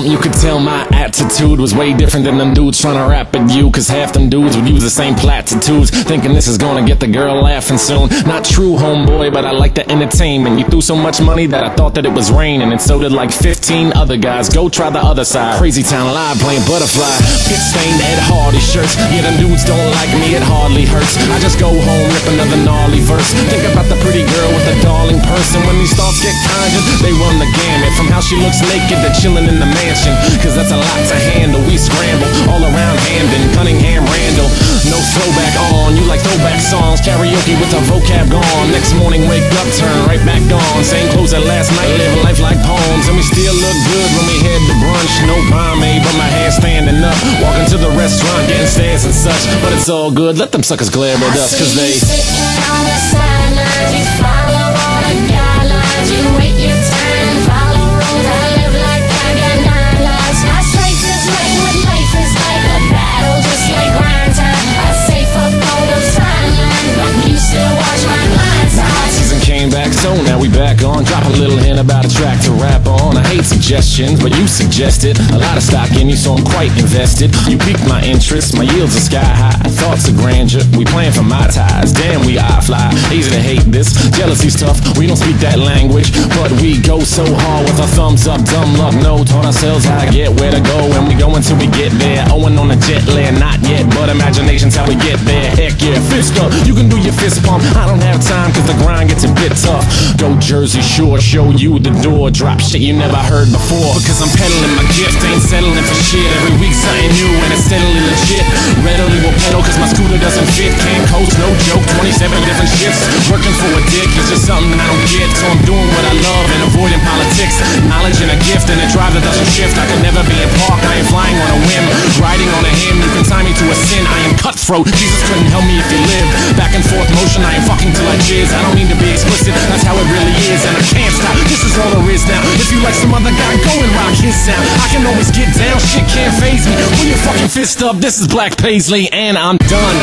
film, you could tell my attitude was way different than them dudes trying to rap at you, cause half them dudes would use the same platitudes, thinking this is gonna get the girl laughing soon. Not true, homeboy, but I like the entertainment. You threw so much money that I thought that it was raining, and so did like 15 other guys. Go try the other side. Crazy Town live playing Butterfly. Get stained Ed Hardy shirts. Yeah, them dudes don't like me, it hardly hurts. I just go home, rip another gnarly verse. Think about the pretty girl with the darling purse, and when these thoughts get conjured, they run the gamut. From how she looks naked to chilling in the mansion, cause that's a lot to handle. We scramble all around Hamden, Cunningham, Randall. No throwback on, you like throwback songs. Karaoke with the vocab gone. Next morning wake up, turn right back on. Same clothes that last night, living life like poems. And we still look good when we head to brunch. No pomade, but my hair standing up. Walking to the restaurant, getting stares and such. But it's all good, let them suckers glare at us, cause they sitting on the sidelines. You follow all the guidelines, you wait your turn, follow rules. I live like I got 9 lives. My strength is like what life is like, a battle just like grind time. I safe up on the sidelines, but you still watch my blind side. Season came back, so now we back on. Drop a little hint about a track to rap on. I hate suggestions, but you suggested a lot of stock in you, so I'm quite invested. You piqued my interest, my yields are sky high. Thoughts of grandeur, we playing for my ties. Damn, we eye fly, easy to hate this. Jealousy's tough, we don't speak that language, but we go so hard with our thumbs up. Dumb luck, no, taught ourselves how to get where to go, and we go until we get there. Owen on the jet land, not yet, but imagination's how we get there. Heck yeah, fist up, you can do your fist pump. I don't have time, cause the grind gets a bit tough. Go Jersey Shore, show you the door. Drop shit you never heard before, because I'm peddling my gift, ain't settling for shit. Every week something new and it's steadily legit. Readily will pedal cause my scooter doesn't fit. Can't coast, no joke, 27 different shifts. Working for a dick is just something I don't get, so I'm doing what I love and avoiding politics. Knowledge and a gift and a drive that doesn't shift. I could never be in park, I ain't flying on a whim. Riding on a hymn, you can tie me to a sin. I am cutthroat, Jesus couldn't help me if he lived. Back and forth motion, I am fucking till I jizz. I don't mean to be explicit, that's how it really is, and I can't stop. This is all there is now. If you like some other guy, go and rock his sound. I can always get down, shit can't faze me. Put your fucking fist up, this is Black Paisley, and I'm done.